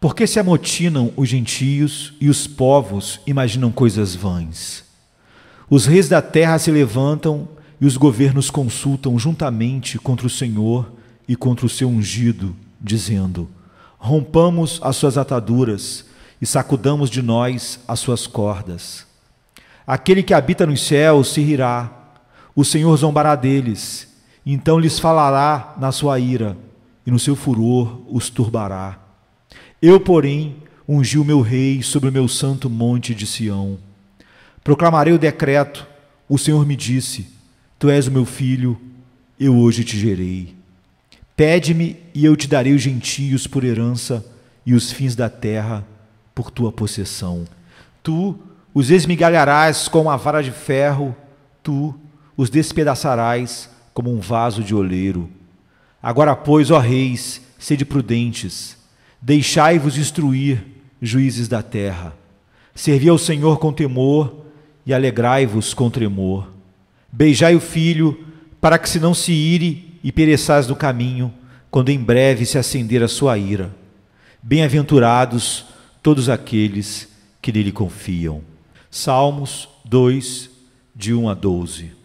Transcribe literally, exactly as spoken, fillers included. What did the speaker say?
Por que se amotinam os gentios e os povos imaginam coisas vãs? Os reis da terra se levantam e os governos consultam juntamente contra o Senhor e contra o seu ungido, dizendo: rompamos as suas ataduras e sacudamos de nós as suas cordas. Aquele que habita nos céus se rirá, o Senhor zombará deles, então lhes falará na sua ira e no seu furor os turbará. Eu, porém, ungi o meu rei sobre o meu santo monte de Sião. Proclamarei o decreto, o Senhor me disse: tu és o meu filho, eu hoje te gerei. Pede-me e eu te darei os gentios por herança e os fins da terra por tua possessão. Tu os esmigalharás com uma vara de ferro, tu os despedaçarás como um vaso de oleiro. Agora, pois, ó reis, sede prudentes, deixai-vos instruir, juízes da terra. Servi ao Senhor com temor e alegrai-vos com tremor. Beijai o filho, para que se não se ire e pereçais no caminho, quando em breve se acender a sua ira. Bem-aventurados todos aqueles que nele confiam. Salmos dois, de um a doze.